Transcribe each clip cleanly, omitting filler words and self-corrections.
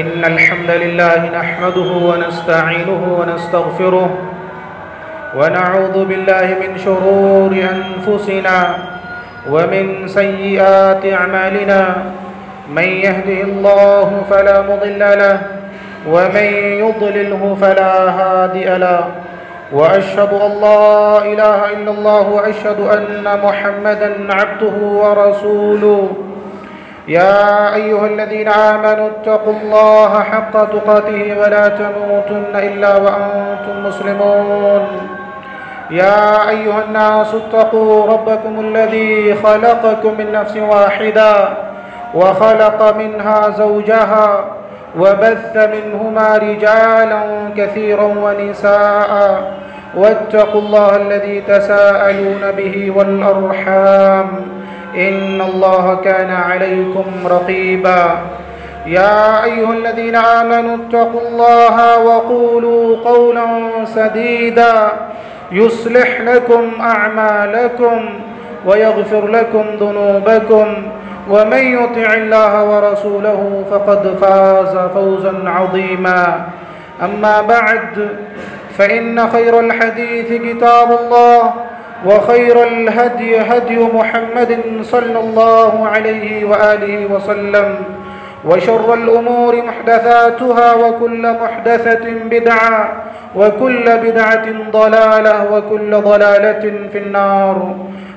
إن الحمد لله نحمده ونستعينه ونستغفره ونعوذ بالله من شرور أنفسنا ومن سيئات أعمالنا من يهده الله فلا مضل له ومن يضلله فلا هادئ له وأشهد أن لا إله إلا الله وأشهد أن محمدا عبده ورسوله يا أيها الذين آمنوا اتقوا الله حق تقاته ولا تموتن إلا وأنتم مسلمون يا أيها الناس اتقوا ربكم الذي خلقكم من نفس واحدة وخلق منها زوجها وبث منهما رجالا كثيرا ونساء واتقوا الله الذي تساءلون به والأرحام إن الله كان عليكم رقيبا يا أيها الذين آمنوا اتقوا الله وقولوا قولا سديدا يصلح لكم أعمالكم ويغفر لكم ذنوبكم ومن يطع الله ورسوله فقد فاز فوزا عظيما أما بعد فإن خير الحديث كتاب الله وخير الهدي هدي محمد صلى الله عليه وآله وسلم وشر الأمور محدثاتها وكل محدثة بدعة وكل بدعة ضلالة وكل ضلالة في النار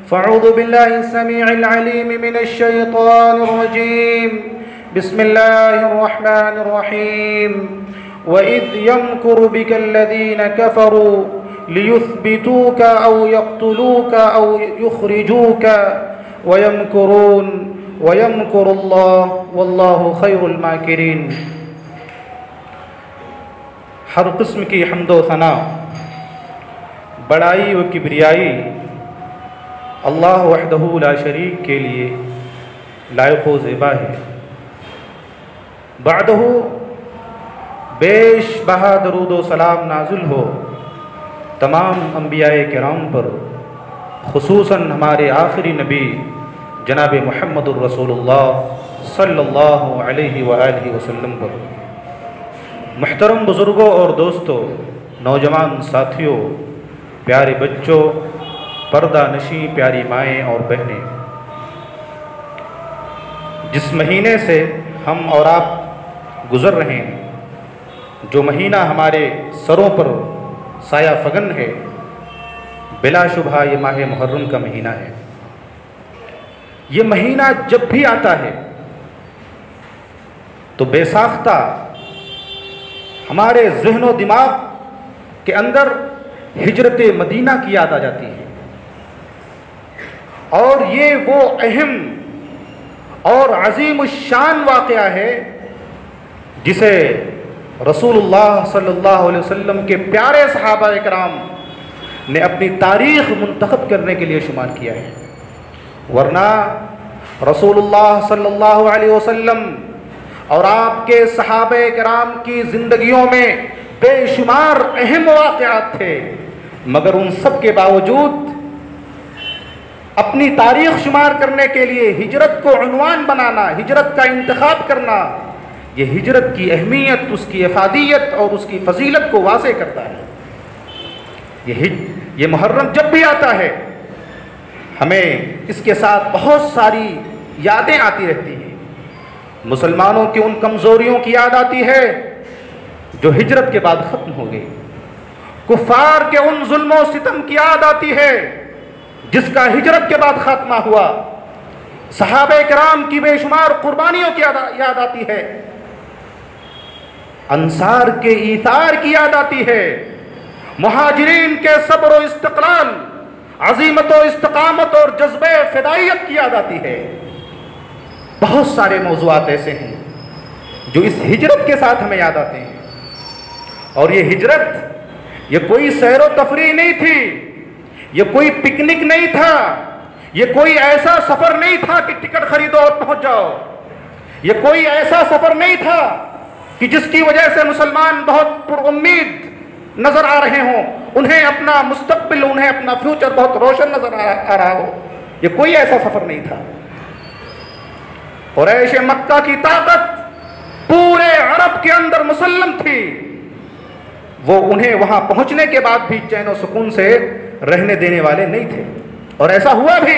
فأعوذ بالله السميع العليم من الشيطان الرجيم بسم الله الرحمن الرحيم وإذ يمكر بك الذين كفروا ليثبتوك أو يقتلوك أو يخرجوك ويمكرون ويمكر الله والله خير الماكرين हर किस्म की हम्द व सना बड़ाई व किब्रियाई अल्लाह वहदहू ला शरीक के लिए लायक़ व ज़ेबा है। बादहू बेश बहा दरूद व सलाम नाज़िल हो तमाम अम्बियाए किराम पर, खुसूसन हमारे आखिरी नबी जनाब मुहम्मदुर रसूलुल्लाह सल्लल्लाहु अलैहि व आलिहि वसल्लम पर। महतरम बुज़ुर्गों और दोस्तों, नौजवान साथियों, प्यारे बच्चों, पर्दा नशी प्यारी माएँ और बहनें, जिस महीने से हम और आप गुज़र रहे हैं, जो महीना हमारे सरों पर साया फगन है, बिलाशुबा ये माह मुहर्रम का महीना है। ये महीना जब भी आता है तो बेसाख्ता हमारे ज़हनो दिमाग के अंदर हिजरत मदीना की याद आ जाती है, और ये वो अहम और अजीम शान वाक़या है जिसे रसूलुल्लाह सल्लल्लाहु अलैहि वसल्लम के प्यारे सहाबा इकराम ने अपनी तारीख़ मुंतखब करने के लिए शुमार किया है। वरना रसूलुल्लाह सल्लल्लाहु अलैहि वसल्लम और आपके सहाबा इकराम की ज़िंदगियों में बेशुमार अहम वाक़यात थे, मगर उन सब के बावजूद अपनी तारीख़ शुमार करने के लिए हिजरत को उन्वान बनाना, हिजरत का इंतख़ाब करना, ये हिजरत की अहमियत, उसकी अफ़ादियत और उसकी फ़जीलत को वाज़े करता है। ये मुहर्रम जब भी आता है हमें इसके साथ बहुत सारी यादें आती रहती हैं। मुसलमानों की उन कमज़ोरियों की याद आती है जो हिजरत के बाद ख़त्म हो गई, कुफ़ार के उन जुल्मों सितम की याद आती है जिसका हिजरत के बाद ख़ात्मा हुआ, सहाबे किराम की बेशुमार कुर्बानियों की याद आती है, अंसार के ईसार की याद आती है, मुहाजिरीन के सब्र व इस्तक़लाल, अज़ीमत व इस्तक़ामत और जज्बे फ़िदायत की याद आती है। बहुत सारे मौज़ूआत ऐसे हैं जो इस हिजरत के साथ हमें याद आते हैं। और ये हिजरत ये कोई सैर व तफरी नहीं थी, ये कोई पिकनिक नहीं था, ये कोई ऐसा सफ़र नहीं था कि टिकट खरीदो और पहुंच जाओ, ये कोई ऐसा सफ़र नहीं था कि जिसकी वजह से मुसलमान बहुत पुरुम्मीद नज़र आ रहे हों, उन्हें अपना मुस्तकबिल, उन्हें अपना फ्यूचर बहुत रोशन नज़र आ रहा हो। ये कोई ऐसा सफ़र नहीं था। और ऐश मक्का की ताकत पूरे अरब खौफ के अंदर मुसल्लम थी, वो उन्हें वहां पहुंचने के बाद भी चैन और सुकून से रहने देने वाले नहीं थे। और ऐसा हुआ भी,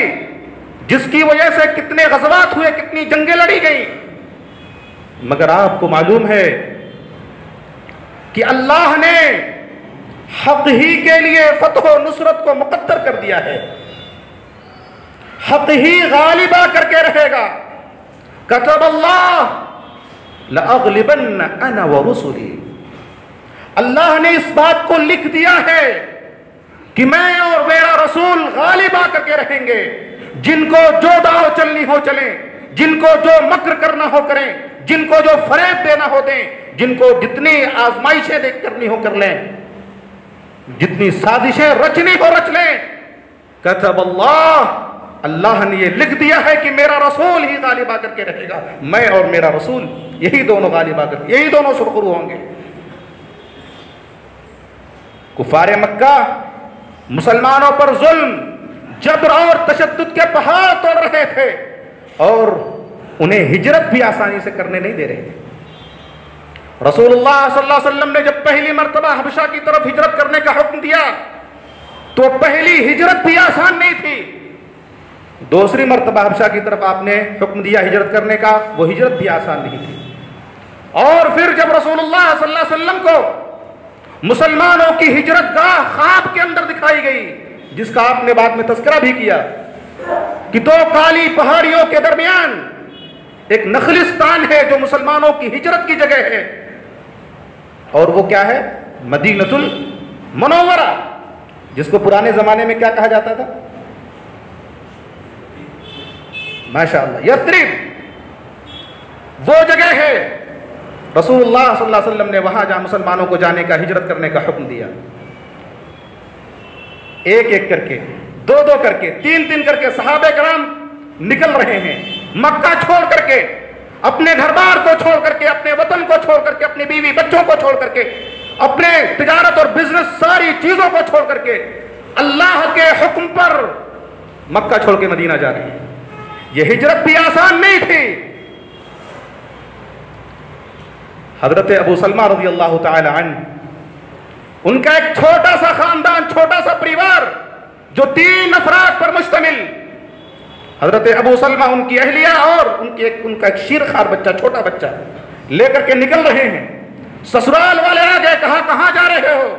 जिसकी वजह से कितने गज़वात हुए, कितनी जंगें लड़ी गई। मगर आपको मालूम है कि अल्लाह ने हक ही के लिए फतह और नुसरत को मुकद्दर कर दिया है। हक ही गालिबा करके रहेगा। कतब अल्लाह लअग़लिबन अना व रुसुली, अल्लाह ने इस बात को लिख दिया है कि मैं और मेरा रसूल गालिबा करके रहेंगे। जिनको जो दाव चलनी हो चलें, जिनको जो मक्र करना हो करें, जिनको जो फरेब देना हो दें, जिनको जितनी आजमाइशें करनी हो कर लें, जितनी साजिशें रचनी हो रच लें। कतब अल्लाह ने यह लिख दिया है कि मेरा रसूल ही गालिबा करके रहेगा। मैं और मेरा रसूल यही दोनों गालिबा करके, यही दोनों सुरखरू होंगे। कुफार मक्का मुसलमानों पर जुल्म, जबर और तशद्दुद के पहाड़ तोड़ रहे थे और उन्हें हिजरत भी आसानी से करने नहीं दे रहे थे। रसूलुल्लाह सल्लल्लाहु अलैहि वसल्लम ने जब पहली मर्तबा हबशा की तरफ हिजरत करने का हुक्म दिया तो पहली हिजरत भी आसान नहीं थी। दूसरी मर्तबा हबशा की तरफ आपने हुक्म दिया हिजरत करने का, वो हिजरत भी आसान नहीं थी। और फिर जब रसूलुल्लाह सल्लल्लाहु अलैहि वसल्लम को मुसलमानों की हिजरत गाह ख्वाब के अंदर दिखाई गई, जिसका आपने बाद में तस्करा भी किया कि दो काली पहाड़ियों के दरमियान एक नखलिस्तान है जो मुसलमानों की हिजरत की जगह है, और वो क्या है? मदीनतुल मनोवरा, जिसको पुराने जमाने में क्या कहा जाता था? माशाअल्लाह, यथ्रिब, वो जगह है। रसूलुल्लाह सल्लल्लाहु अलैहि वसल्लम ने वहां जहां मुसलमानों को जाने का, हिजरत करने का हुक्म दिया। एक एक करके, दो दो करके, तीन तीन करके सहाबे कराम निकल रहे हैं, मक्का छोड़ करके, अपने घर बार को छोड़ करके, अपने वतन को छोड़ करके, अपने बीवी बच्चों को छोड़ करके, अपने तिजारत और बिजनेस सारी चीजों को छोड़ करके, अल्लाह के हुक्म पर मक्का छोड़ के मदीना जा रहे हैं। यह हिजरत भी आसान नहीं थी। हजरत अबू सलमा रज़ी अल्लाह तआला अन्हु, उनका एक छोटा सा खानदान, छोटा सा परिवार जो 3 अफराद पर मुश्तमिल। हजरत अबू सलमा, उनकी अहलिया और उनका एक शीरखार बच्चा, छोटा बच्चा लेकर के निकल रहे हैं। ससुराल वाले आ गए, कहा कहाँ जा रहे हो?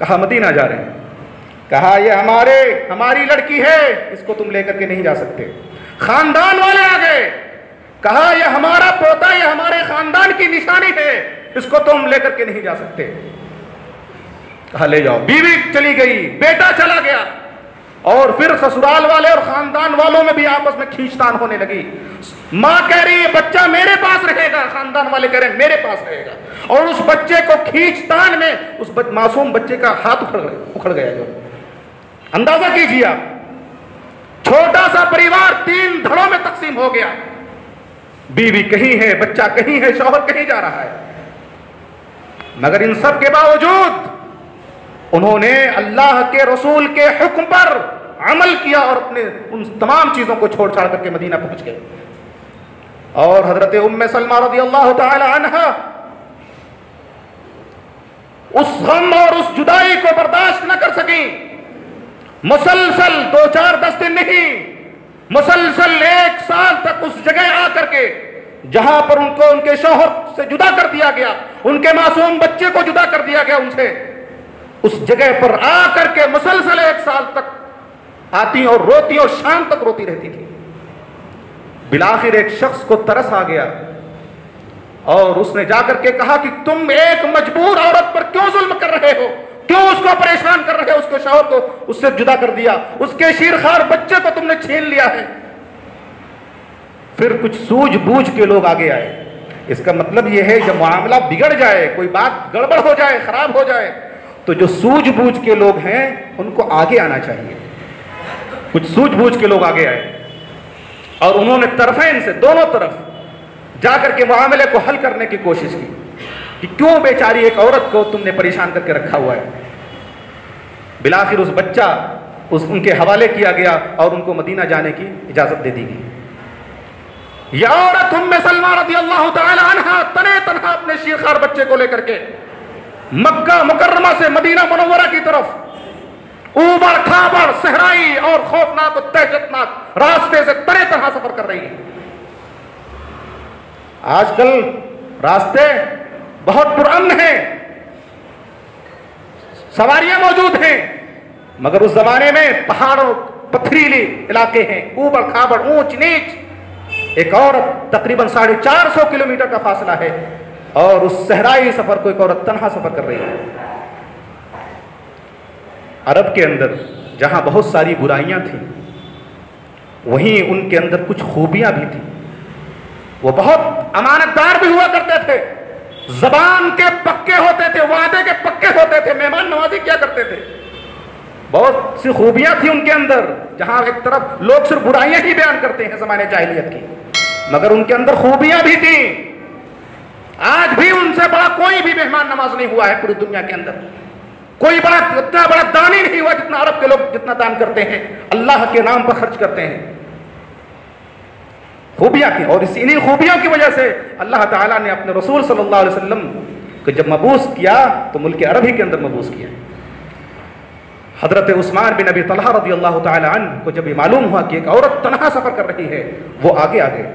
कहा मदीना जा रहे हैं। कहा ये हमारी लड़की है, इसको तुम लेकर के नहीं जा सकते। खानदान वाले आ गए, कहा यह हमारा पोता, यह हमारे खानदान की निशानी है, इसको तुम लेकर के नहीं जा सकते। कहा ले जाओ। बीवी चली गई, बेटा चला गया, और फिर ससुराल वाले और खानदान वालों में भी आपस में खींचतान होने लगी। माँ कह रही है बच्चा मेरे पास रहेगा, खानदान वाले कह रहे हैं मेरे पास रहेगा, और उस बच्चे को खींचतान में उस मासूम बच्चे का हाथ उखड़ गया। जो अंदाजा कीजिए आप, छोटा सा परिवार 3 धड़ों में तकसीम हो गया। बीवी कहीं है, बच्चा कहीं है, शौहर कहीं जा रहा है। मगर इन सब के बावजूद उन्होंने अल्लाह के रसूल के हुक्म पर अमल किया और अपने उन तमाम चीजों को छोड़ छाड़ करके मदीना पहुंच गए। और हजरत उम्मे सलमा रज़ियल्लाहु तआला अन्हा उस गम और उस जुदाई को बर्दाश्त न कर सकी। मुसलसल 2-4-10 दिन नहीं, मुसलसल 1 साल तक उस जगह आकर के जहां पर उनको उनके शौहर से जुदा कर दिया गया, उनके मासूम बच्चे को जुदा कर दिया गया उनसे, उस जगह पर आ करके मुसलसल 1 साल तक आती और रोती और शाम तक रोती रहती थी। बिलाखिर एक शख्स को तरस आ गया और उसने जाकर के कहा कि तुम एक मजबूर औरत पर क्यों जुल्म कर रहे हो, क्यों उसको परेशान कर रहे हो? उसके शौहर को उससे जुदा कर दिया, उसके शीरखार बच्चे को तुमने छीन लिया है। फिर कुछ सूझबूझ के लोग आगे आए। इसका मतलब यह है जब मामला बिगड़ जाए, कोई बात गड़बड़ हो जाए, खराब हो जाए, तो जो सूझबूझ के लोग हैं उनको आगे आना चाहिए। कुछ सूझबूझ के लोग आगे आए और उन्होंने तरफेन से, दोनों तरफ जाकर के मामले को हल करने की कोशिश की कि क्यों बेचारी एक औरत को तुमने परेशान करके रखा हुआ है। बिलाखिर उस बच्चा उनके हवाले किया गया और उनको मदीना जाने की इजाजत दे दी गई। यह औरत उम्मे सलमा रज़ियल्लाहु तआला अन्हा तने छेड़छाड़ बच्चे को लेकर के मक्का मुकर्रमा से मदीना मुनव्वरा की तरफ ऊबड़ खाबड़ सहराई और खौफनाक और दहशतनाक रास्ते से तरह तरह सफर कर रही है। आजकल रास्ते बहुत पुरअमन हैं, सवारियां मौजूद हैं, मगर उस जमाने में पहाड़ और पथरीली इलाके हैं, ऊबड़ खाबड़, ऊंच नीच। एक औरत तकरीबन 450 किलोमीटर का फासला है और उस सहराई सफर को एक औरत तन्हा सफर कर रही है। अरब के अंदर जहां बहुत सारी बुराइयां थी, वहीं उनके अंदर कुछ खूबियां भी थी। वो बहुत अमानतदार भी हुआ करते थे, जबान के पक्के होते थे, वादे के पक्के होते थे, मेहमान नवाजी किया करते थे। बहुत सी खूबियां थी उनके अंदर, जहां एक तरफ लोग सिर्फ बुराइयां ही बयान करते हैं जमाने जाहिलियत की, मगर उनके अंदर खूबियां भी थी। आज भी उनसे बड़ा कोई भी मेहमान नवाज नहीं हुआ है पूरी दुनिया के अंदर, कोई बड़ा इतना बड़ा दानी नहीं हुआ जितना अरब के लोग जितना दान करते हैं, अल्लाह के नाम पर खर्च करते हैं। खूबियां थी, और इन्हीं खूबियों की वजह से अल्लाह ताला ने अपने रसूल सल्लल्लाहु अलैहि वसल्लम को जब मबूस किया तो मुल्क अरब ही के अंदर मबूस किया। हजरत उस्मान बिन अबी तलहा रदियल्लाहु ताला अन्हु को जब ये मालूम हुआ कि एक औरत तनहा सफर कर रही है, वो आगे आ गए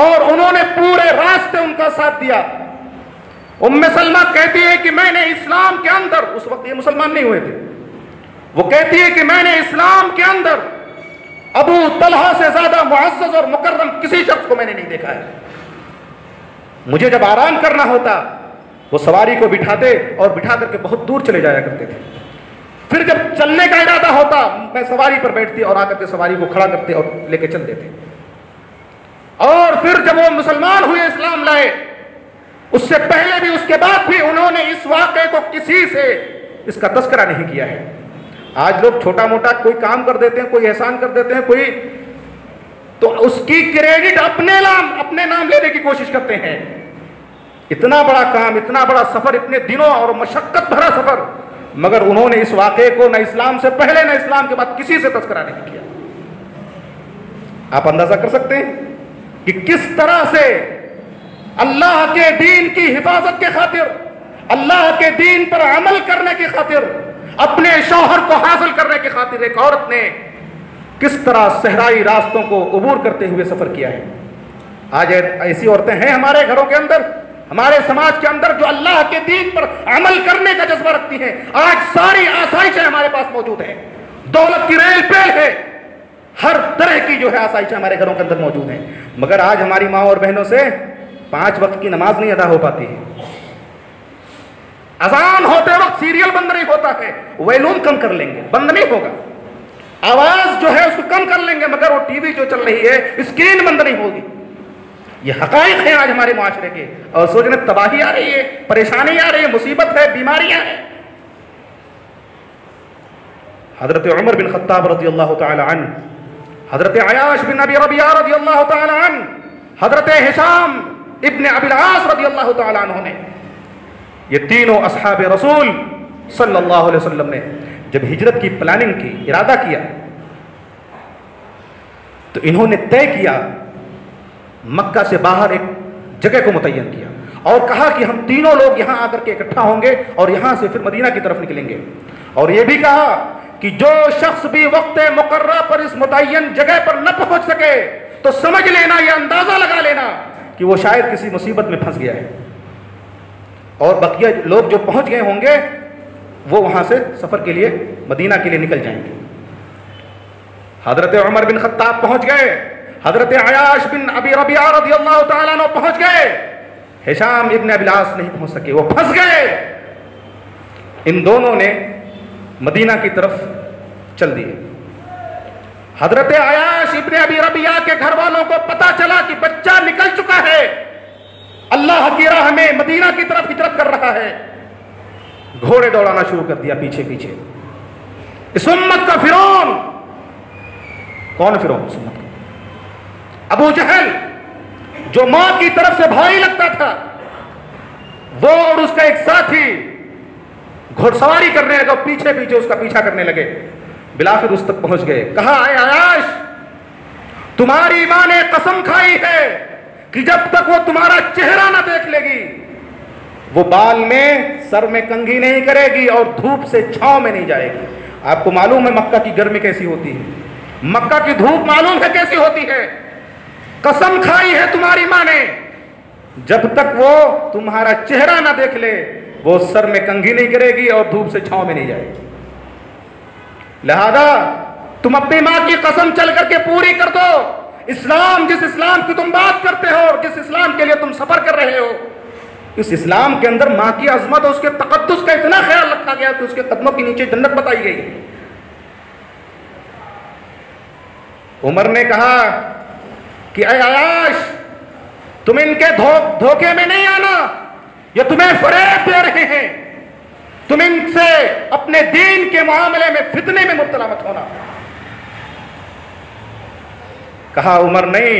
और उन्होंने पूरे रास्ते उनका साथ दिया। उम्मे सलमा कहती है कि मैंने इस्लाम के अंदर, उस वक्त ये मुसलमान नहीं हुए थे, वो कहती है कि मैंने इस्लाम के अंदर अबू तलहा से ज्यादा मुअज़्ज़ज़ और मुकर्रम किसी शख्स को मैंने नहीं देखा है। मुझे जब आराम करना होता वो सवारी को बिठाते और बिठा करके बहुत दूर चले जाया करते थे। फिर जब चलने का इरादा होता मैं सवारी पर बैठती और आकर के सवारी को खड़ा करते और लेके चलते थे। और फिर जब वो मुसलमान हुए, इस्लाम लाए, उससे पहले भी उसके बाद भी उन्होंने इस वाक़े को किसी से इसका तस्करा नहीं किया है। आज लोग छोटा मोटा कोई काम कर देते हैं, कोई एहसान कर देते हैं, कोई तो उसकी क्रेडिट अपने नाम लेने की कोशिश करते हैं। इतना बड़ा काम, इतना बड़ा सफर, इतने दिनों और मशक्क़त भरा सफर, मगर उन्होंने इस वाक़े को न इस्लाम से पहले न इस्लाम के बाद किसी से तस्करा नहीं किया। आप अंदाजा कर सकते हैं कि किस तरह से अल्लाह के दीन की हिफाजत के खातिर, अल्लाह के दीन पर अमल करने की खातिर, अपने शौहर को हासिल करने की खातिर एक औरत ने किस तरह सहराई रास्तों को अबूर करते हुए सफर किया है। आज ऐसी औरतें हैं हमारे घरों के अंदर, हमारे समाज के अंदर, जो अल्लाह के दीन पर अमल करने का जज्बा रखती हैं। आज सारी आसाइशें हमारे पास मौजूद हैं, दौलत की रेल पेल है, हर तरह की जो है आसाइशें हमारे घरों के अंदर मौजूद हैं, मगर आज हमारी माँ और बहनों से 5 वक्त की नमाज नहीं अदा हो पाती है। अजान होते वक्त सीरियल बंद नहीं होता है। वॉल्यूम कम कर लेंगे, बंद नहीं होगा, आवाज जो है उसको कम कर लेंगे, मगर वो टीवी जो चल रही है स्क्रीन बंद नहीं होगी। ये हकाइक है आज हमारे माशरे के, और सोचने तबाही आ रही है, परेशानी आ रही है, मुसीबत है, बीमारियां हैं। हजरत उमर बिन खत्ताब रज़ियल्लाहु तआला अन्हु, हजरत अयाश बिन अबी रबिया रज़ियल्लाहु ताला अन्हु, हजरत हिशाम इब्न अबी अल-आस रज़ियल्लाहु ताला अन्हु ने, ये तीनों असहाबे रसूल सल्लल्लाहु अलैहि वसल्लम ने जब हिजरत की प्लानिंग की, इरादा किया, तो इन्होंने तय किया, मक्का से बाहर एक जगह को मुतय्यन किया और कहा कि हम तीनों लोग यहाँ आकर के इकट्ठा होंगे और यहाँ से फिर मदीना की तरफ निकलेंगे। और ये भी कहा कि जो शख्स भी वक्त मुकर्रर पर इस मुतय्यन जगह पर न पहुंच सके तो समझ लेना, यह अंदाजा लगा लेना कि वो शायद किसी मुसीबत में फंस गया है, और बकिया लोग जो पहुंच गए होंगे वो वहां से सफर के लिए मदीना के लिए निकल जाएंगे। हजरत उमर बिन खत्ताब पहुंच गए, हजरत अयाश बिन अबी रबिया रज़ियल्लाहु ताला अन्हु पहुंच गए, हिशाम इब्न अबी अल-आस नहीं पहुंच सके, वो फंस गए। इन दोनों ने मदीना की तरफ चल दिए। हजरत अयाश इब्न अबी रबिया के घर वालों को पता चला कि बच्चा निकल चुका है, अल्लाह की राह में मदीना की तरफ हिजरत कर रहा है। घोड़े दौड़ाना शुरू कर दिया पीछे पीछे। इस उम्मत का फिरौन कौन? फिरौन इस उम्मत का अबू जहल, जो मां की तरफ से भाई लगता था, वो और उसका एक साथी घुड़सवारी करने लगे, पीछे पीछे उसका पीछा करने लगे। बिलाखिर उस तक पहुंच गए। कहा, आए अयाश, तुम्हारी मां ने कसम खाई है कि जब तक वो तुम्हारा चेहरा ना देख लेगी वो बाल में, सर में कंघी नहीं करेगी और धूप से छांव में नहीं जाएगी। आपको मालूम है मक्का की गर्मी कैसी होती है, मक्का की धूप मालूम है कैसी होती है। कसम खाई है तुम्हारी माँ ने, जब तक वो तुम्हारा चेहरा ना देख ले वो सर में कंघी नहीं करेगी और धूप से छांव में नहीं जाएगी। लिहाजा तुम अपनी माँ की कसम चल करके पूरी कर दो। इस्लाम, जिस इस्लाम की तुम बात करते हो और जिस इस्लाम के लिए तुम सफर कर रहे हो, इस इस्लाम के अंदर माँ की अजमत और उसके तकद्दुस का इतना ख्याल रखा गया कि उसके कदमों के नीचे जन्नत बताई गई। उमर ने कहा कि ऐ आयाश, तुम इनके धोखे में नहीं आना, ये तुम्हें फरेब दे रहे हैं, तुम इनसे अपने दीन के मामले में फितने में मुब्तला मत होना। कहा उमर, नहीं,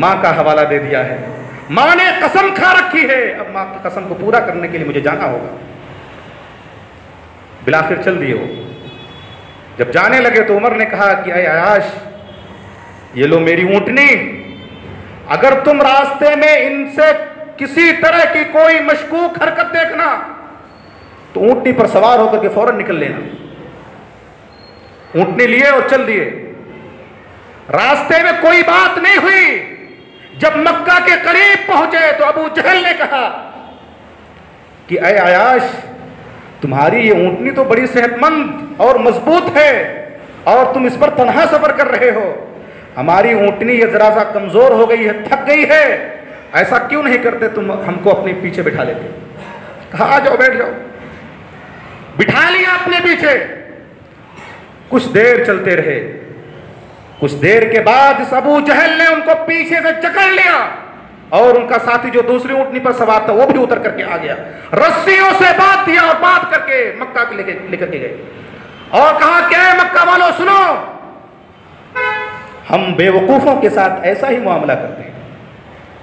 माँ का हवाला दे दिया है, माँ ने कसम खा रखी है, अब माँ की कसम को पूरा करने के लिए मुझे जाना होगा। बिलाखिर चल दिए वो। जब जाने लगे तो उमर ने कहा कि अय आयाश, ये लो मेरी ऊँटनी, अगर तुम रास्ते में इनसे किसी तरह की कोई मशकूक हरकत देखना तो ऊँटनी पर सवार होकर के फौरन निकल लेना। ऊँटनी लिए और चल दिए। रास्ते में कोई बात नहीं हुई। जब मक्का के करीब पहुंचे तो अबू जहल ने कहा कि ऐ आयाश, तुम्हारी ये ऊँटनी तो बड़ी सेहतमंद और मजबूत है और तुम इस पर तन्हा सफर कर रहे हो। हमारी ऊँटनी ये जरा सा कमजोर हो गई है, थक गई है, ऐसा क्यों नहीं करते तुम हमको अपने पीछे बिठा लेते। कहा आ जाओ, बैठ जाओ। बिठा लिया अपने पीछे। कुछ देर चलते रहे। कुछ देर के बाद अबू जहल ने उनको पीछे से जकड़ लिया और उनका साथी जो दूसरी ऊँटनी पर सवार था वो भी उतर करके आ गया। रस्सियों से बांध दिया और बांध करके मक्का के लेकर के गए और कहा क्या है मक्का वालों, सुनो, हम बेवकूफों के साथ ऐसा ही मामला करते हैं।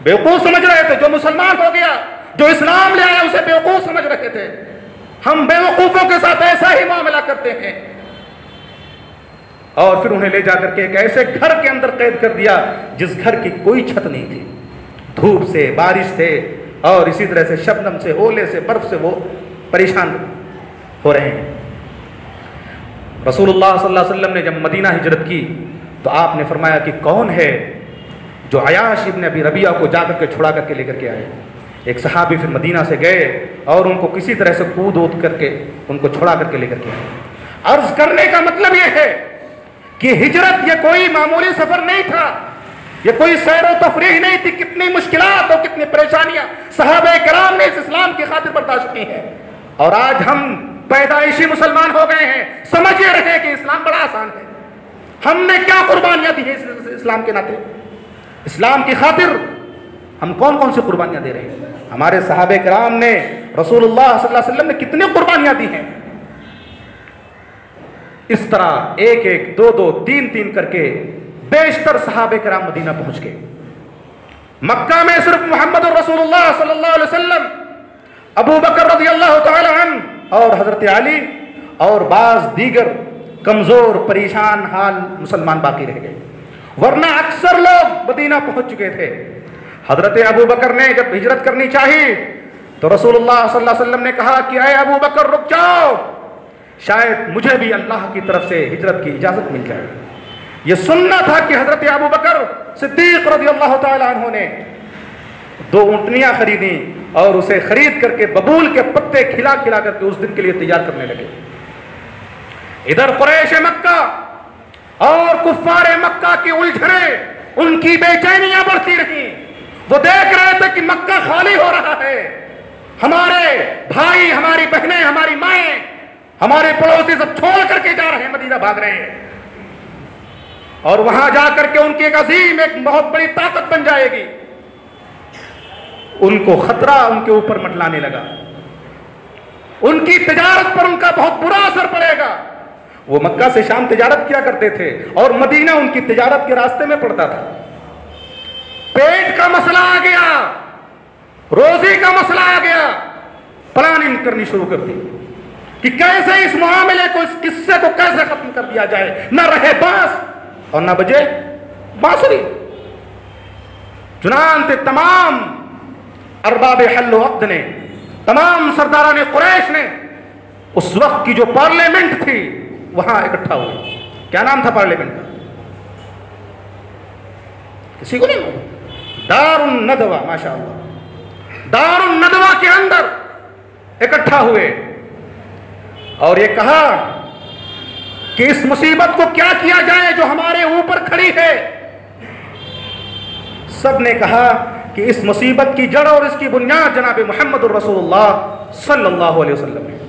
बेवकूफ समझ रहे थे, जो मुसलमान हो गया, जो इस्लाम ले आया उसे बेवकूफ समझ रहे थे। हम बेवकूफों के साथ ऐसा ही मामला करते हैं। और फिर उन्हें ले जाकर के एक ऐसे घर के अंदर कैद कर दिया जिस घर की कोई छत नहीं थी। धूप से, बारिश से और इसी तरह से शबनम से, ओले से, बर्फ से वो परेशान हो रहे हैं। रसूलुल्लाह सल्लल्लाहु अलैहि वसल्लम ने जब मदीना हिजरत की तो आपने फरमाया कि कौन है जो अयाश इब्न अबी रबिया को जाकर के छुड़ा करके लेकर के आए। एक सहाबी फिर मदीना से गए और उनको किसी तरह से कूद ऊद करके उनको छुड़ा करके लेकर के आए। अर्ज करने का मतलब यह है कि हिजरत ये कोई मामूली सफर नहीं था, ये कोई सैर और तफरीह नहीं थी। कितनी मुश्किलात और कितनी परेशानियां सहाबा कराम ने इस इस्लाम की खातिर बर्दाश्त की हैं। और आज हम पैदाइशी मुसलमान हो गए हैं, समझ ये रहे हैं कि इस्लाम बड़ा आसान है। हमने क्या कुर्बानियां दी हैं इस्लाम के नाते, इस्लाम की खातिर हम कौन कौन सी कुर्बानियां दे रहे हैं। हमारे सहाबा कराम ने, रसूलुल्लाह सल्लल्लाहु अलैहि वसल्लम ने कितनी कुर्बानियां दी हैं। इस तरह एक एक, दो दो, तीन तीन करके बेशतर सहाबे किराम मदीना पहुंच गए। मक्का में सिर्फ मोहम्मद और रसूलुल्लाह सल्लल्लाहु अलैहि वसल्लम, अबू बकर रज़ियल्लाहु ताला अन्हु और हजरत अली और बाज दीगर कमजोर परेशान हाल मुसलमान बाकी रह गए, वरना अक्सर लोग मदीना पहुंच चुके थे। हजरत अबू बकर ने जब हिजरत करनी चाहिए तो रसूलुल्लाह सल्लल्लाहु अलैहि वसल्लम ने कहा कि अय अबू बकर, रुक जाओ, शायद मुझे भी अल्लाह की तरफ से हिजरत की इजाजत मिल जाए। यह सुनना था कि हजरत अबू बकर सिद्दीक रज़ियल्लाहु ताला अन्हु ने दो ऊँटनियाँ खरीदी और उसे खरीद करके बबूल के पत्ते खिला खिला करके उस दिन के लिए तैयार करने लगे। इधर कुरैश मक्का और कुफ्फार मक्का की उलझने, उनकी बेचैनियां बढ़ती रही। वो देख रहे थे कि मक्का खाली हो रहा है, हमारे भाई, हमारी बहनें, हमारी माएँ, हमारे पड़ोसी सब छोड़ करके जा रहे हैं, मदीना भाग रहे हैं और वहां जाकर के उनकी एक अजीम, एक बहुत बड़ी ताकत बन जाएगी। उनको खतरा उनके ऊपर मंडराने लगा, उनकी तिजारत पर उनका बहुत बुरा असर पड़ेगा। वो मक्का से शाम तिजारत किया करते थे और मदीना उनकी तिजारत के रास्ते में पड़ता था। पेट का मसला आ गया, रोजी का मसला आ गया, प्लानिंग करनी शुरू कर दी कि कैसे इस मामले को, इस किस्से को कैसे खत्म कर दिया जाए, ना रहे बांस और ना बजे बांसुरी। चुनांते तमाम अरबाब हल्लो अक्द ने, तमाम सरदारान कुरैश ने उस वक्त की जो पार्लियामेंट थी वहां इकट्ठा हुए। क्या नाम था पार्लियामेंट का, किसी को नहीं? दारुन नदवा, माशाअल्लाह, दारुन नदवा के अंदर इकट्ठा हुए और ये कहा कि इस मुसीबत को क्या किया जाए जो हमारे ऊपर खड़ी है। सब ने कहा कि इस मुसीबत की जड़ और इसकी बुनियाद जनाब मुहम्मदुर रसूलुल्लाह सल्लल्लाहु अलैहि वसल्लम है।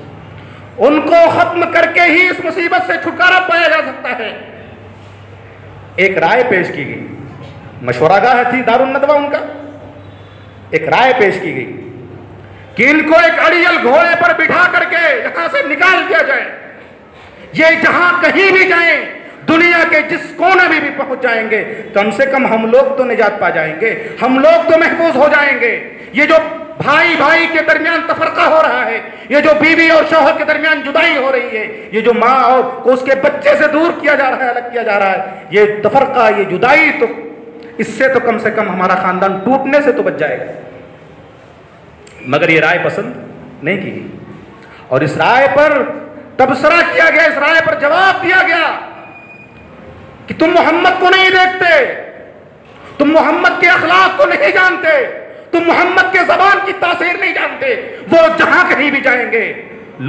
उनको खत्म करके ही इस मुसीबत से छुटकारा पाया जा सकता है। एक राय पेश की गई, मशवरागाह थी दारुन नदवा उनका, एक राय पेश की गई कि इनको एक अड़ियल घोड़े पर बिठा करके यहां से निकाल दिया जाए। ये जहां कहीं भी जाएं, दुनिया के जिस कोने में भी पहुंच जाएंगे, कम से कम हम लोग तो निजात पा जाएंगे, हम लोग तो महफूज हो जाएंगे। ये जो भाई भाई के दरमियान तफरका हो रहा है, ये जो बीवी और शौहर के दरमियान जुदाई हो रही है, ये जो माँ और उसके बच्चे से दूर किया जा रहा है, अलग किया जा रहा है, ये तफरका, ये जुदाई, तो इससे तो कम से कम हमारा खानदान टूटने से तो बच जाएगा। मगर ये राय पसंद नहीं की गई और इस राय पर तबसरा किया गया, इस राय पर जवाब दिया गया कि तुम मोहम्मद को नहीं देखते, तुम मोहम्मद के अखलाक को नहीं जानते, तुम मोहम्मद के जबान की तासीर नहीं जानते। वो जहां कहीं भी जाएंगे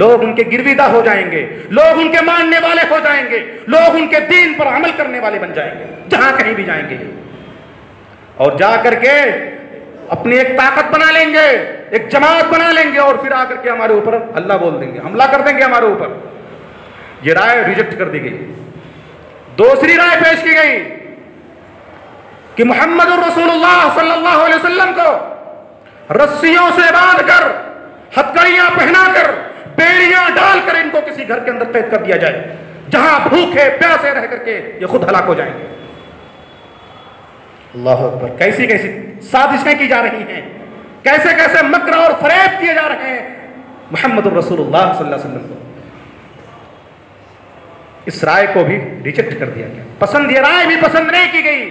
लोग उनके गिरविदा हो जाएंगे, लोग उनके मानने वाले हो जाएंगे, लोग उनके दीन पर अमल करने वाले बन जाएंगे, जहां कहीं भी जाएंगे। और जा करके अपनी एक ताकत बना लेंगे, एक जमात बना लेंगे और फिर आकर के हमारे ऊपर हल्ला बोल देंगे, हमला कर देंगे हमारे ऊपर। ये राय रिजेक्ट कर दी गई। दूसरी राय पेश की गई कि मोहम्मद रसूलुल्लाह सल्लल्लाहु अलैहि वसल्लम को रस्सियों से बांध कर, हथकड़ियां पहनाकर, बेड़ियां डालकर इनको किसी घर के अंदर कैद कर दिया जाए, जहां भूखे प्यासे रह करके ये खुद हलाक हो जाएंगे। अल्लाह अकबर, कैसी कैसी साजिशें की जा रही हैं, कैसे कैसे मकर और फरेब किए जा रहे हैं मोहम्मद रसूलुल्लाह सल्लल्लाहु अलैहि वसल्लम को। इस राय को भी रिजेक्ट कर दिया गया, पसंद ये राय भी पसंद नहीं की गई।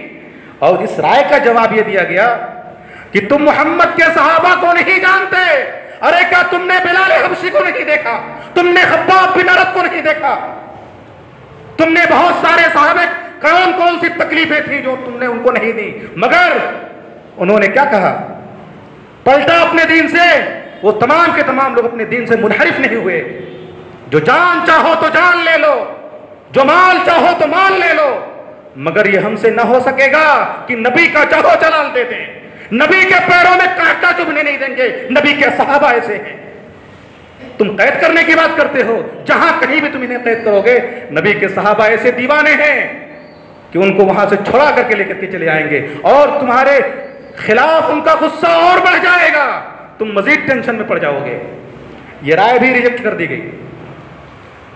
और इस राय का जवाब ये दिया गया कि तुम मोहम्मद के सहाबा को नहीं जानते। अरे क्या तुमने बिलाल हबशी को नहीं देखा, तुमने खब्बाब बिन अरत को नहीं देखा, तुमने बहुत सारे सहाबे, कौन कौन सी तकलीफें थी जो तुमने उनको नहीं दी। मगर उन्होंने क्या कहा, पलटा अपने दीन से। वो तमाम के तमाम लोग अपने दीन से मुनहरिफ नहीं हुए। जो जान चाहो तो जान ले लो, जो माल चाहो तो माल ले लो, मगर ये हमसे ना हो सकेगा कि नबी का चाहो जलाल दे दें, नबी के पैरों में कांटा चुभने नहीं देंगे। नबी के सहाबा ऐसे हैं। तुम कैद करने की बात करते हो, जहां कहीं भी तुम इन्हें कैद करोगे, नबी के सहाबा ऐसे दीवाने हैं कि उनको वहां से छुड़ा करके लेकर के चले आएंगे और तुम्हारे खिलाफ उनका गुस्सा और बढ़ जाएगा, तुम मजीद टेंशन में पड़ जाओगे। ये राय भी रिजेक्ट कर दी गई।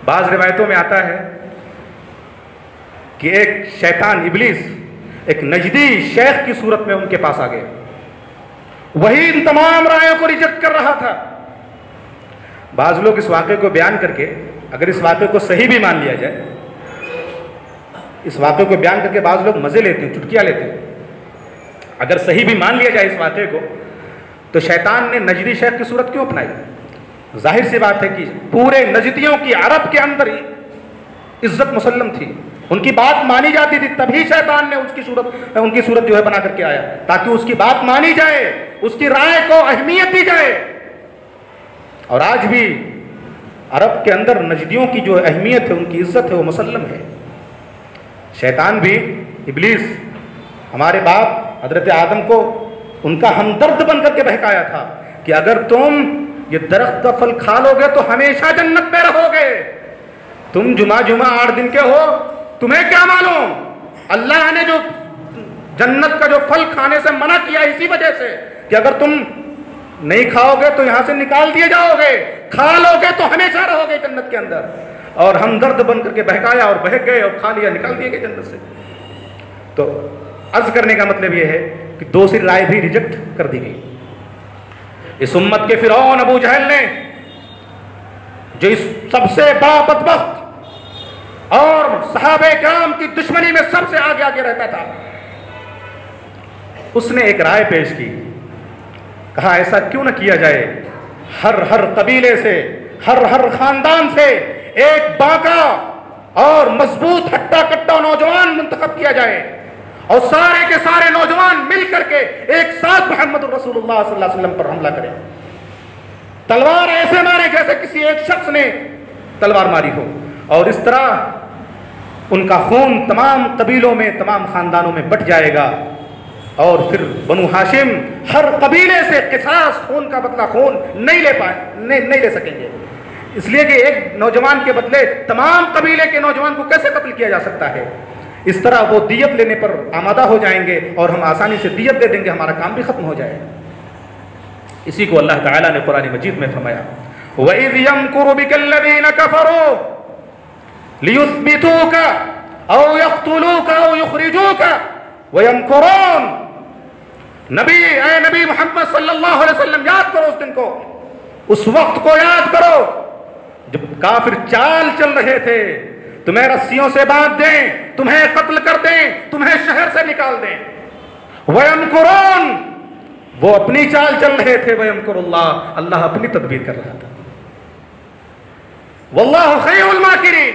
बाज रिवायतों में आता है कि एक शैतान इबलीस एक नजदी शेख की सूरत में उनके पास आ गया, वही इन तमाम रायों को रिजेक्ट कर रहा था। बाज लोग इस वाक़े को बयान करके, अगर इस वाक़े को सही भी मान लिया जाए, इस वाक़े को बयान करके बाज लोग मजे लेते हैं, चुटकियां लेते हैं। अगर सही भी मान लिया जाए इस वाक़े को, तो शैतान ने नजदी शेख की सूरत क्यों अपनाई? जाहिर सी बात है कि पूरे नजदियों की अरब के अंदर ही इज्जत मुसल्लम थी, उनकी बात मानी जाती थी, तभी शैतान ने उनकी सूरत जो है बना करके आया, ताकि उसकी बात मानी जाए, उसकी राय को अहमियत दी जाए। और आज भी अरब के अंदर नजदियों की जो अहमियत है, उनकी इज्जत है, वो मुसल्लम है। शैतान भी, इबलीस, हमारे बाप हजरत आदम को उनका हमदर्द बनकर के बहकाया था कि अगर तुम ये दरख्त का फल खा लोगे तो हमेशा जन्नत में रहोगे। तुम जुमा जुमा 8 दिन के हो, तुम्हें क्या मालूम? अल्लाह ने जो जन्नत का जो फल खाने से मना किया, इसी वजह से कि अगर तुम नहीं खाओगे तो यहाँ से निकाल दिए जाओगे, खा लोगे तो हमेशा रहोगे जन्नत के अंदर। और हमदर्द बनकर के बहकाया और बहक गए और खा लिया, निकाल दिए गए जन्नत से। तो अर्ज करने का मतलब यह है कि दूसरी राय भी रिजेक्ट कर दी गई। इस उम्मत के फिरौन अबू जहल ने, जो इस सबसे बड़ा बदबख्त और सहाबे किराम की दुश्मनी में सबसे आगे आगे रहता था, उसने एक राय पेश की कहा ऐसा क्यों ना किया जाए, हर हर कबीले से, हर हर खानदान से एक बांका और मजबूत हट्टा कट्टा नौजवान मुंतखब किया जाए और सारे के सारे नौजवान मिल करके एक साथ मोहम्मद रसूलुल्लाह सल्लल्लाहु अलैहि वसल्लम पर हमला करें, तलवार ऐसे मारे जैसे किसी एक शख्स ने तलवार मारी हो, और इस तरह उनका खून तमाम कबीलों में तमाम खानदानों में बट जाएगा। और फिर बनु हाशिम हर कबीले से किसास खून का बदला खून नहीं ले सकेंगे, इसलिए कि एक नौजवान के बदले तमाम कबीले के नौजवान को कैसे कत्ल किया जा सकता है। इस तरह वो दियत लेने पर आमादा हो जाएंगे और हम आसानी से दियत दे देंगे, हमारा काम भी खत्म हो जाएगा। इसी को अल्लाह ताला ने कुरान मजीद में फरमाया, वइज़ यमकुरु बिकल्लज़ीना कफरू लियुस्बितूक औ यक़्तुलूक औ युख़्रिजूक वयमकुरून। नबी, ए नबी मोहम्मद सल्लल्लाहु अलैहि वसल्लम, याद करो उस दिन को, उस वक्त को याद करो जब काफिर चाल चल रहे थे, तुम्हें रस्सियों से बांध दें, तुम्हें कत्ल कर दें, तुम्हें शहर से निकाल दें। वयमकुरून, वो अपनी चाल चल रहे थे, वयमकुरुल्लाह, अल्लाह अपनी तदबीर कर रहा था। वल्लाहु खैरुल माकिरीन,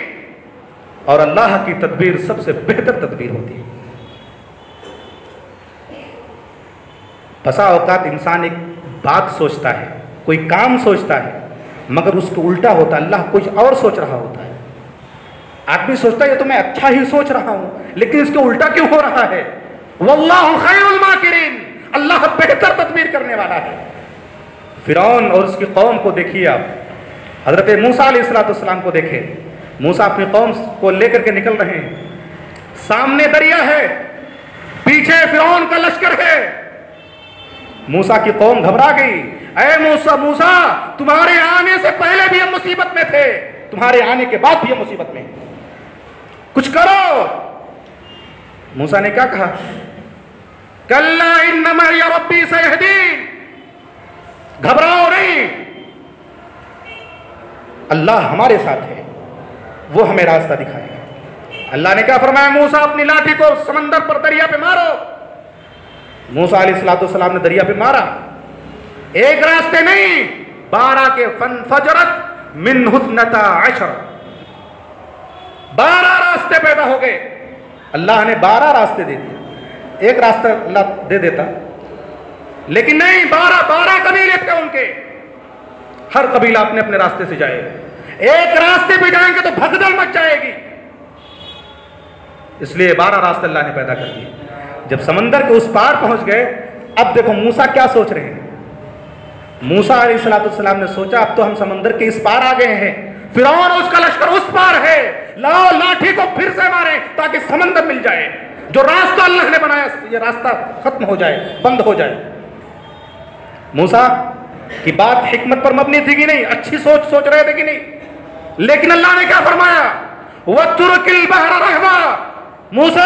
और अल्लाह की तदबीर सबसे बेहतर तदबीर होती है। बसा औकात इंसान एक बात सोचता है, कोई काम सोचता है, मगर उसको उल्टा होता है, अल्लाह कुछ और सोच रहा होता है। आदमी सोचता है ये तो मैं अच्छा ही सोच रहा हूं, लेकिन इसके उल्टा क्यों हो रहा है। वल्लाहु खैरुल माकिरीन, अल्लाह बेहतर तदबीर करने वाला है। फिरौन और उसकी कौम को देखिए आप, हजरत मूसा अलैहिस्सलाम को देखें, मूसा अपनी कौम को लेकर के निकल रहे हैं, सामने दरिया है, पीछे फिरौन का लश्कर है। मूसा की कौम घबरा गई, ऐ मूसा मूसा, तुम्हारे आने से पहले भी हम मुसीबत में थे, तुम्हारे आने के बाद भी हम मुसीबत में, कुछ करो। मूसा ने क्या कहा, कल्ला इन्ना माई रब्बी सयहदीन, घबराओ नहीं, अल्लाह हमारे साथ है, वो हमें रास्ता दिखाएगा। अल्लाह ने क्या फरमाया, मूसा अपनी लाठी को समंदर पर दरिया पे मारो। मूसा अलैहिस्सलाम ने दरिया पे मारा, एक रास्ते नहीं 12 के, फनफजरत मिन हुस्नता अशर, 12 रास्ते पैदा हो गए। अल्लाह ने 12 रास्ते दे दिए, एक रास्ता अल्लाह दे देता, लेकिन नहीं, 12 कबीले थे उनके, हर कबीला अपने अपने रास्ते से जाएगा। एक रास्ते पे जाएंगे तो भगदड़ मच जाएगी, इसलिए 12 रास्ते अल्लाह ने पैदा कर दिए। जब समंदर के उस पार पहुंच गए, अब देखो मूसा क्या सोच रहे हैं। मूसा अलैहिस्सलाम ने सोचा अब तो हम समंदर के इस पार आ गए हैं, फिरौन उसका लश्कर उस पार है, लाओ लाठी को फिर से मारे ताकि समंदर मिल जाए, जो रास्ता अल्लाह ने बनाया ये रास्ता खत्म हो जाए, बंद हो जाए। मूसा की बात हिकमत पर मबनी थी कि नहीं, अच्छी सोच सोच रहे थे कि नहीं, लेकिन अल्लाह ने क्या फरमाया, वतुरकिल बहरा रहवा, मूसा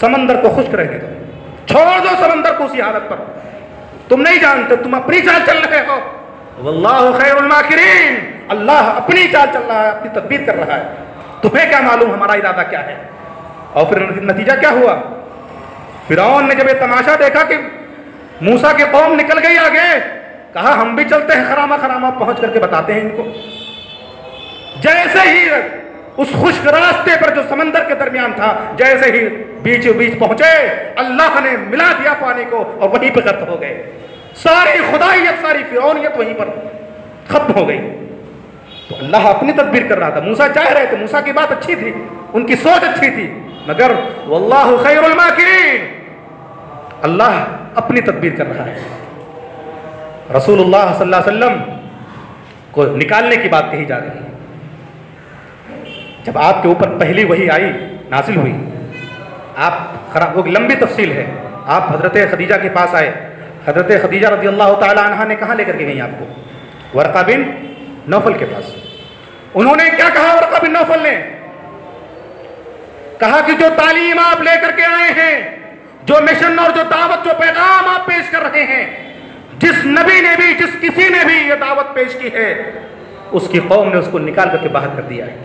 समंदर को खुश्क रहने दो, छोड़ दो समंदर को उसी हालत पर, तुम नहीं जानते, तुम अपनी चाल चल रहे हो। वल्लाहु खैरुल माकिरीन, अल्लाह अपनी चाल चल रहा है, अपनी तदबीर कर रहा है, तुम्हें क्या मालूम हमारा इरादा क्या है। और फिर नतीजा क्या हुआ, फिरौन ने जब यह तमाशा देखा कि मूसा के कौम निकल गई आगे, कहा हम भी चलते हैं, खरामा खरामा पहुंच करके बताते हैं इनको। जैसे ही उस खुश्क रास्ते पर जो समंदर के दरमियान था, जैसे ही बीच बीच पहुंचे, अल्लाह ने मिला दिया पानी को और वहीं पर खत्म हो गए। सारी खुदाइयत, सारी फिरौनियत वहीं पर खत्म हो गई। तो अल्लाह अपनी तदबीर कर रहा था, मूसा चाह रहे थे, मूसा की बात अच्छी थी, उनकी सोच अच्छी थी, मगर वल्लाहु खैरुल माकिरीन, अल्लाह अपनी तदबीर कर रहा है। रसूलुल्लाह सल्लल्लाहु अलैहि वसल्लम को निकालने की बात कही जा रही है। जब आपके ऊपर पहली वही आई, नासिल हुई, आप खराब, वो लंबी तफसील है, आप हजरत खदीजा के पास आए, हजरत खदीजा रज़ी अल्लाह तआला अन्हा ने कहाँ लेकर के गई आपको, वर्का बिन नौफल के पास। उन्होंने क्या कहा, वर्का बिन नौफल ने कहा कि जो तालीम आप लेकर के आए हैं, जो मिशन और जो दावत, जो पैगाम आप पेश कर रहे हैं, जिस नबी ने भी, जिस किसी ने भी ये दावत पेश की है, उसकी कौम ने उसको निकाल करके बाहर कर दिया है।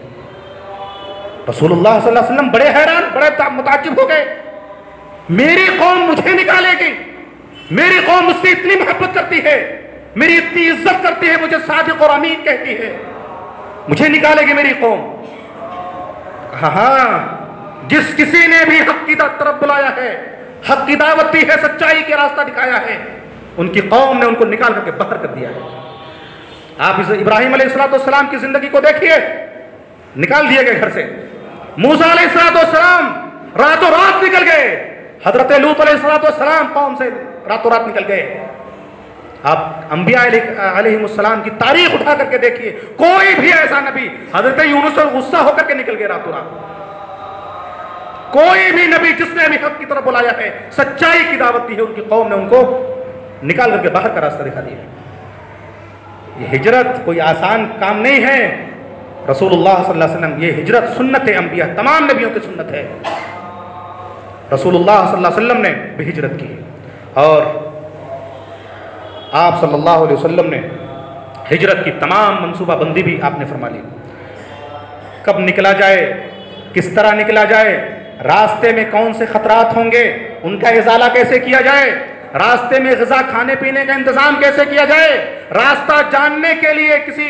रसूलुल्लाह सल्लल्लाहु अलैहि वसल्लम बड़े हैरान, बड़े मुताज्जिब हो गए, मेरी कौम मुझे निकालेगी, मेरी कौम मुझसे इतनी मोहब्बत करती है, मेरी इतनी इज्जत करती है, मुझे सादिक और अमीन कहती है, मुझे निकालेगी मेरी कौम। हाँ, जिस किसी ने भी हक की तरफ बुलाया है, हक की दावत दी है, सच्चाई के रास्ता दिखाया है, उनकी कौम ने उनको निकाल करके बाहर कर दिया है। आप इस इब्राहिम अलैहिस्सलाम की जिंदगी को देखिए, निकाल दिए गए घर से। मूसा अलैहिस्सलाम रातों रात निकल गए। हजरत लूत अलैहिस्सलाम कौम से रातों रात निकल गए। आप अंबिया अलैहिस्सलाम की तारीख उठा करके देखिए, कोई भी ऐसा नबी, हजरत यूनुस गुस्सा होकर के निकल गए रातों रात। कोई भी नबी जिसने हमें हक की तरफ बुलाया है, सच्चाई की दावत दी है, उनकी कौम ने उनको निकाल करके बाहर का रास्ता दिखा दिया। ये हिजरत कोई आसान काम नहीं है। रसूलुल्लाह सल्लल्लाहु अलैहि वसल्लम, ये हिजरत सुन्नत है अंबिया, तमाम नबियों की सुन्नत है। रसूलुल्लाह सल्लल्लाहु अलैहि वसल्लम ने भी हिजरत की और आप सल्लल्लाहु अलैहि वसल्लम ने हिजरत की तमाम मनसूबाबंदी भी आपने फरमा ली। कब निकला जाए, किस तरह निकला जाए, रास्ते में कौन से खतरात होंगे, उनका इजाला कैसे किया जाए, रास्ते में ग़िज़ा खाने पीने का इंतजाम कैसे किया जाए, रास्ता जानने के लिए किसी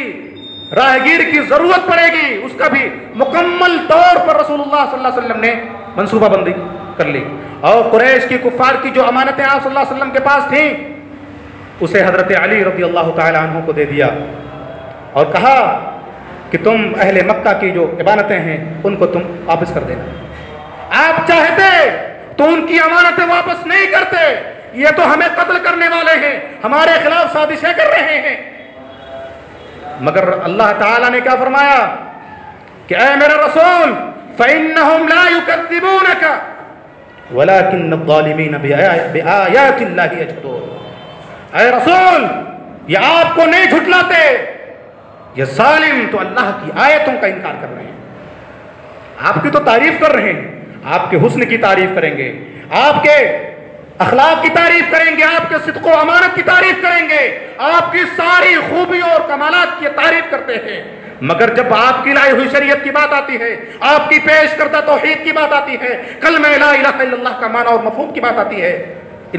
राहगीर की जरूरत पड़ेगी, उसका भी मुकम्मल तौर पर रसूलुल्लाह सल्लल्लाहु अलैहि वसल्लम ने मंसूबाबंदी कर ली। और कुरैश की कुफार की जो अमानतें आप सल्लल्लाहु अलैहि वसल्लम के पास थीं, उसे हजरत अली रज़ियल्लाहु तआला अन्हु को दे दिया और कहा कि तुम अहले मक्का की जो इबानतें हैं उनको तुम वापस कर देना। आप चाहते तो उनकी अमानतें वापस नहीं करते, ये तो हमें कत्ल करने वाले हैं, हमारे खिलाफ साजिशें कर रहे हैं। मगर अल्लाह ताला ने क्या फरमाया कि ऐ मेरा रसूल, फइन्नहुम ला युकद्दिबूनक वलाकिन अज़्ज़ालिमीन बिआयातिल्लाहि यजहदून। ऐ रसूल, ये आपको नहीं झुठलाते, ये जालिम तो अल्लाह की आयतों का इनकार कर रहे हैं। आपकी तो तारीफ कर रहे हैं, आपके हुस्न की तारीफ करेंगे, आपके अखलाक की तारीफ करेंगे, आपके सिद्क़ो अमानत की तारीफ करेंगे, आपकी सारी खूबियों और कमालात की तारीफ करते हैं। मगर जब आपकी लाई हुई शरीयत की बात आती है, आपकी पेश करता तौहीद की बात आती है, कलमा ला इलाहा इल्लल्लाह का माना और मफहूम की बात आती है,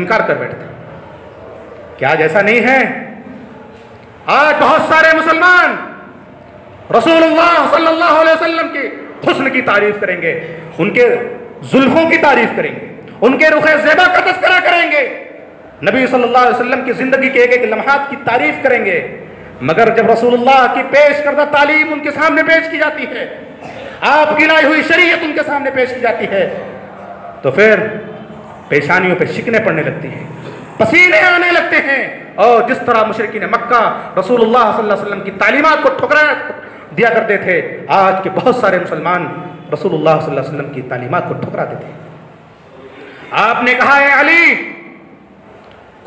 इनकार कर बैठते हैं। क्या आज ऐसा नहीं है? आज बहुत सारे मुसलमान रसूलुल्लाह सल्लल्लाहु अलैहि वसल्लम के हुस्न की तारीफ करेंगे, उनके जुल्फों की तारीफ करेंगे, उनके रुखे ज़ेबा का तस्करा करेंगे, नबी सल्लल्लाहु अलैहि वसल्लम की जिंदगी के एक एक लम्हात की तारीफ करेंगे। मगर जब रसूलुल्लाह की पेश करदा तालीम उनके सामने पेश की जाती है, आपकी लाई हुई शरीयत उनके सामने पेश की जाती है, तो फिर पेशानियों पर शिकने पड़ने लगती हैं, पसीने आने लगते हैं। और जिस तरह मुशरिकीन मक्का रसूलुल्लाह सल्लल्लाहु अलैहि वसल्लम की तालीमात को ठुकरा दिया करते थे, आज के बहुत सारे मुसलमान रसूलुल्लाह सल्लल्लाहु अलैहि वसल्लम की तालीमात को ठुकरा देते हैं। आपने कहा है अली,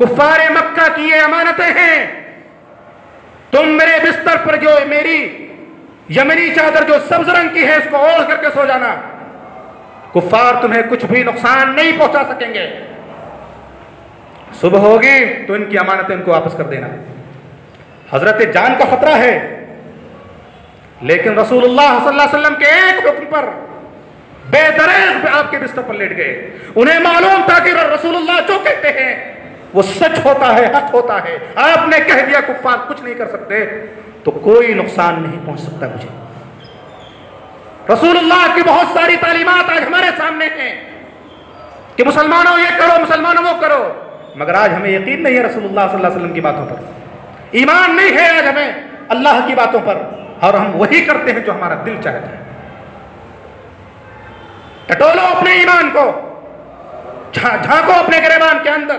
कुफारे मक्का की ये अमानतें हैं, तुम मेरे बिस्तर पर जो मेरी यमनी चादर जो सब्ज रंग की है इसको ओढ़ करके सो जाना, कुफार तुम्हें कुछ भी नुकसान नहीं पहुंचा सकेंगे। सुबह होगी तो इनकी अमानतें इनको वापस कर देना। हजरत जान का खतरा है, लेकिन रसूलुल्लाह सल्लल्लाहु अलैहि वसल्लम के एक हुक्म पर बेदरेग आपके बिस्तर पर लेट गए। उन्हें मालूम था कि रसूलुल्लाह जो कहते हैं वो सच होता है, हक होता है। आपने कह दिया कुफ्फार कुछ नहीं कर सकते, तो कोई नुकसान नहीं पहुंच सकता मुझे। रसूलुल्लाह की बहुत सारी तालीमात आज हमारे सामने हैं कि मुसलमानों ये करो, मुसलमानों वो करो, मगर आज हमें यकीन नहीं है रसूलुल्लाह सल्लल्लाहु अलैहि वसल्लम की बातों पर, ईमान नहीं है आज हमें अल्लाह की बातों पर, और हम वही करते हैं जो हमारा दिल चाहता है। टटोलो अपने ईमान को, झांको अपने गिरेबान के अंदर,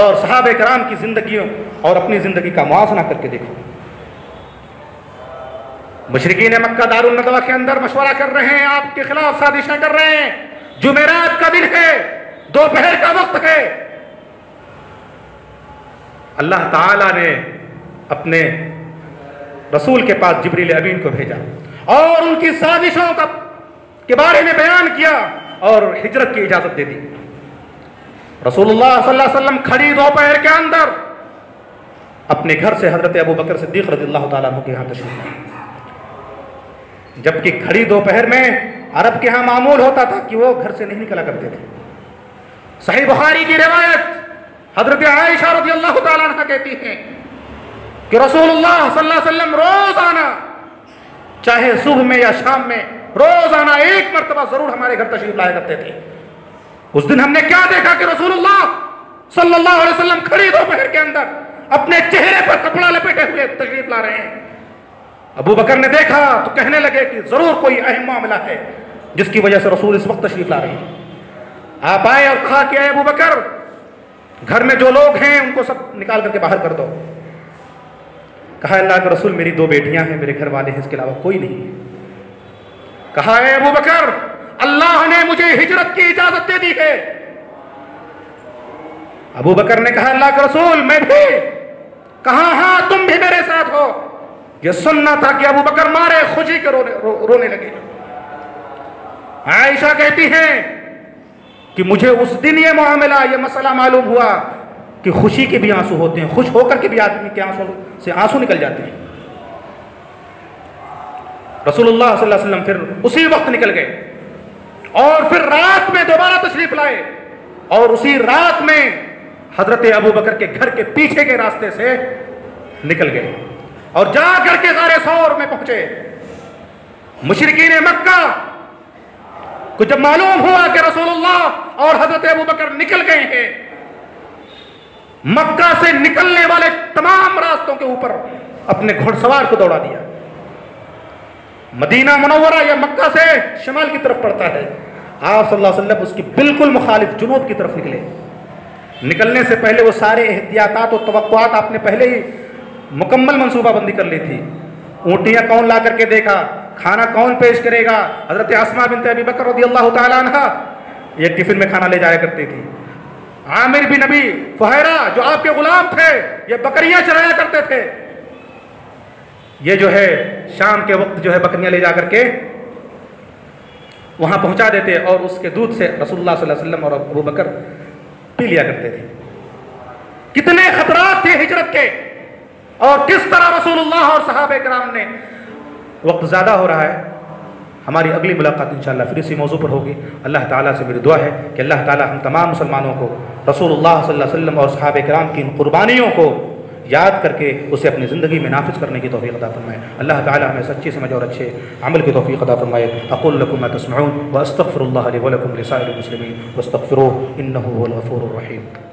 और सहाबे किराम की जिंदगियों और अपनी जिंदगी का मुआवजना करके देखो। मुशरिकीन मक्का दारुल नदवा के अंदर मशवरा कर रहे हैं, आपके खिलाफ साजिशें कर रहे हैं। जुमेरात का दिन है, दोपहर का वक्त है, अल्लाह ताला ने अपने रसूल के पास जिब्रील अमीन को भेजा और उनकी साजिशों का के बारे में बयान किया और हिजरत की इजाजत दे दी। रसूलुल्लाह सल्लल्लाहु अलैहि वसल्लम खड़ी दोपहर के अंदर अपने घर से हजरत अबू बकर सिद्दीक रज़ियल्लाहु ताला अन्हु के यहाँ तशरीफ लाए। जबकि खड़ी दोपहर में अरब के यहाँ मामूल होता था कि वो घर से नहीं निकला करते थे। सही बुखारी की रिवायत हजरत आयशा रज़ियल्लाहु तआला अन्हा कहती हैं कि रसूलुल्लाह सल्लल्लाहु अलैहि वसल्लम रोजाना, चाहे सुबह में या शाम में, रोजाना एक मरतबा जरूर हमारे घर तशरीफ लाया करते थे। उस दिन हमने क्या देखा कि रसूलुल्लाह सल्लल्लाहु अलैहि वसल्लम खड़ी दोपहर के अंदर अपने चेहरे पर कपड़ा लपेटे हुए तशरीफ ला रहे हैं। अबू बकर ने देखा तो कहने लगे कि जरूर कोई अहम मामला है जिसकी वजह से रसूल इस वक्त तशरीफ ला रहे हैं। आप आए और खा के आए, अबू बकर घर में जो लोग हैं उनको सब निकाल करके बाहर कर दो। कहा, अल्लाह के रसूल मेरी दो बेटियां हैं, मेरे घर वाले हैं, इसके अलावा कोई नहीं है। कहा, ए अबू बकर, अल्लाह ने मुझे हिजरत की इजाजत दे दी है। अबू बकर ने कहा, अल्लाह के रसूल मैं भी। कहा, हाँ तुम भी मेरे साथ हो। यह सुनना था कि अबू बकर मारे खुशी के रोने लगे। आयशा कहती हैं कि मुझे उस दिन ये मामला, ये मसला मालूम हुआ कि खुशी के भी आंसू होते हैं, खुश होकर के भी आदमी के आंसू से आंसू निकल जाते हैं। रसूलुल्लाह सल्लल्लाहु अलैहि वसल्लम फिर उसी वक्त निकल गए और फिर रात में दोबारा तशरीफ लाए और उसी रात में हजरत अबू बकर के घर के पीछे के रास्ते से निकल गए और जा करके गारे सौर में पहुंचे। मुशरिकीन मक्का को जब मालूम हुआ कि रसूलुल्लाह और हजरत अबू बकर निकल गए हैं, मक्का से निकलने वाले तमाम रास्तों के ऊपर अपने घुड़सवार को दौड़ा दिया। मदीना मुनव्वरा या मक्का से शमाल की तरफ पड़ता है। आप सल्लल्लाहु अलैहि वसल्लम उसकी बिल्कुल मुखालिफ जुनूब की तरफ निकले। निकलने से पहले वो सारे एहतियातात और तवक्कुआत आपने पहले ही मुकम्मल मनसूबाबंदी कर ली थी। ऊँटियाँ कौन ला करके देखा, खाना कौन पेश करेगा। हजरत अस्मा बिन्त अबी बकर रदियल्लाहु ताला अन्हा ये टिफिन में खाना ले जाया करती थी। आमिर बिन अबी फुहैरा जो आपके गुलाम थे, ये बकरियां चराया करते थे। ये जो है शाम के वक्त जो है बकरियां ले जा करके वहां पहुंचा देते और उसके दूध से रसूलुल्लाह सल्लल्लाहु अलैहि वसल्लम और अबू बकर पी लिया करते थे। कितने खतरात थे हिजरत के और किस तरह रसूलुल्लाह और सहाबा किराम ने। वक्त ज़्यादा हो रहा है, हमारी अगली मुलाकात इंशाअल्लाह फिर इसी मौजू पर होगी। अल्लाह ताला से मेरी दुआ है कि अल्लाह ताला हम तमाम मुसलमानों को रसूलुल्लाह सल्लल्लाहु अलैहि वसल्लम और सहाबे किराम की इन कुर्बानियों को याद करके उसे अपनी ज़िंदगी में नाफिज़ करने की तौफ़ीक़ अता फ़रमाए। अल्लाह ताला हमें सच्ची समझ और अच्छे अमल की तौफ़ीक़ अता फ़रमाए। अक़ूलु लकुम मा तस्मऊन व अस्तग़फ़िरुल्लाह ली व लकुम लिसाइरिल मुस्लिमीन वस्तग़फ़िरूहु इन्नहु हुवल गफ़ूरुर रहीम।